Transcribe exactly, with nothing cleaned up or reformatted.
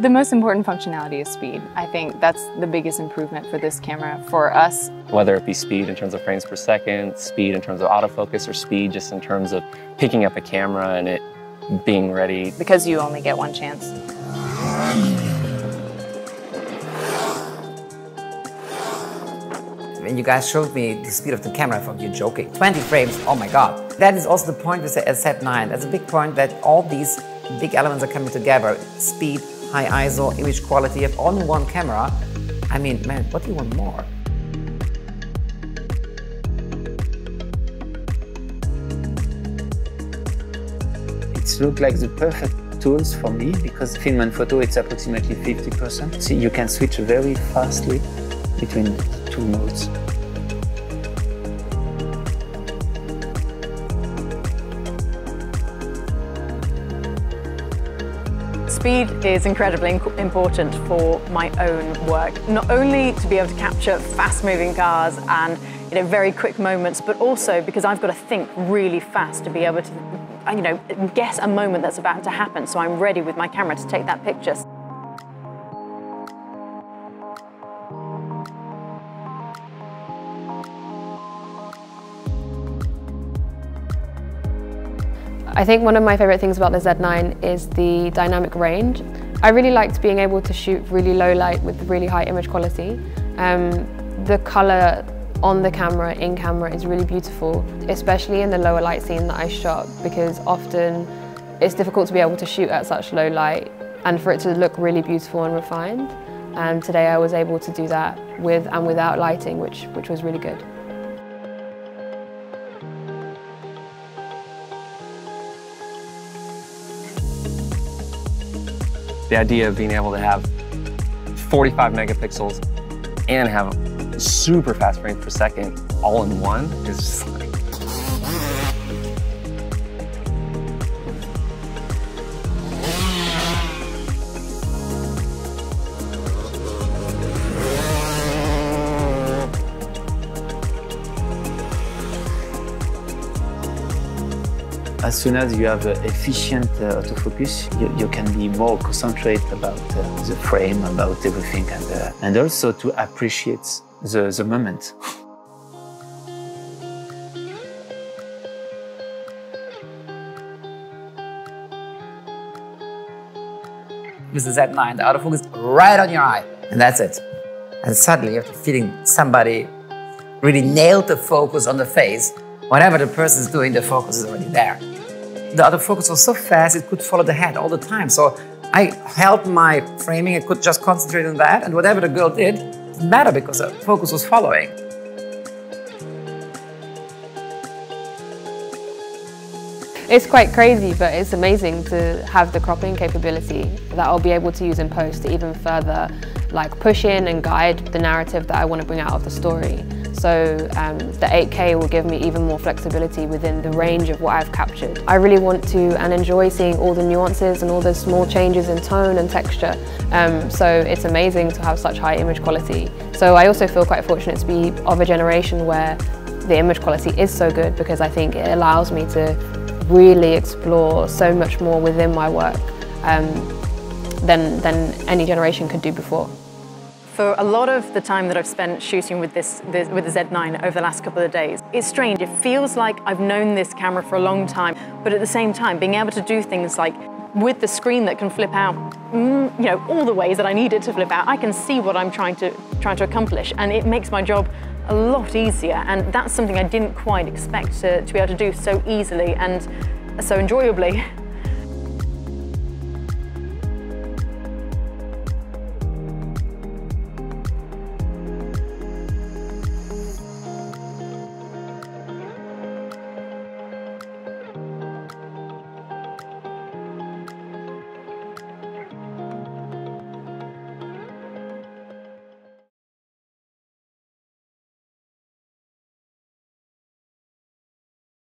The most important functionality is speed. I think that's the biggest improvement for this camera for us. Whether it be speed in terms of frames per second, speed in terms of autofocus, or speed just in terms of picking up a camera and it being ready. Because you only get one chance. When you guys showed me the speed of the camera, I thought you're joking. twenty frames, oh my God. That is also the point with the Z nine. That's a big point that all these big elements are coming together. Speed, high I S O, image quality, if only one camera. I mean, man, what do you want more? It looks like the perfect tools for me, because film and photo, it's approximately fifty percent. So you can switch very fastly between two modes. Speed is incredibly important for my own work, not only to be able to capture fast-moving cars and you know, very quick moments, but also because I've got to think really fast to be able to you know, guess a moment that's about to happen, so I'm ready with my camera to take that picture. I think one of my favourite things about the Z nine is the dynamic range. I really liked being able to shoot really low light with really high image quality. Um, the colour on the camera, in camera, is really beautiful, especially in the lower light scene that I shot, because often it's difficult to be able to shoot at such low light and for it to look really beautiful and refined. And today I was able to do that with and without lighting, which, which was really good. The idea of being able to have forty-five megapixels and have super fast frames per second all in one is just like... As soon as you have uh, efficient uh, autofocus, you, you can be more concentrated about uh, the frame, about everything, and, uh, and also to appreciate the, the moment. With the Z nine, the autofocus right on your eye, and that's it. And suddenly you're feeling somebody really nailed the focus on the face. Whenever the person is doing, the focus is already there. The autofocus was so fast, it could follow the head all the time. So I held my framing, I could just concentrate on that, and whatever the girl did, it didn't matter because the focus was following. It's quite crazy, but it's amazing to have the cropping capability that I'll be able to use in post to even further like push in and guide the narrative that I want to bring out of the story. So um, the eight K will give me even more flexibility within the range of what I've captured. I really want to and enjoy seeing all the nuances and all those small changes in tone and texture. Um, so it's amazing to have such high image quality. So I also feel quite fortunate to be of a generation where the image quality is so good, because I think it allows me to really explore so much more within my work um, than, than any generation could do before. For a lot of the time that I've spent shooting with this, this with the Z nine over the last couple of days, it's strange. It feels like I've known this camera for a long time, but at the same time, being able to do things like with the screen that can flip out, you know, all the ways that I need it to flip out, I can see what I'm trying to trying to accomplish, and it makes my job a lot easier. And that's something I didn't quite expect to, to be able to do so easily and so enjoyably.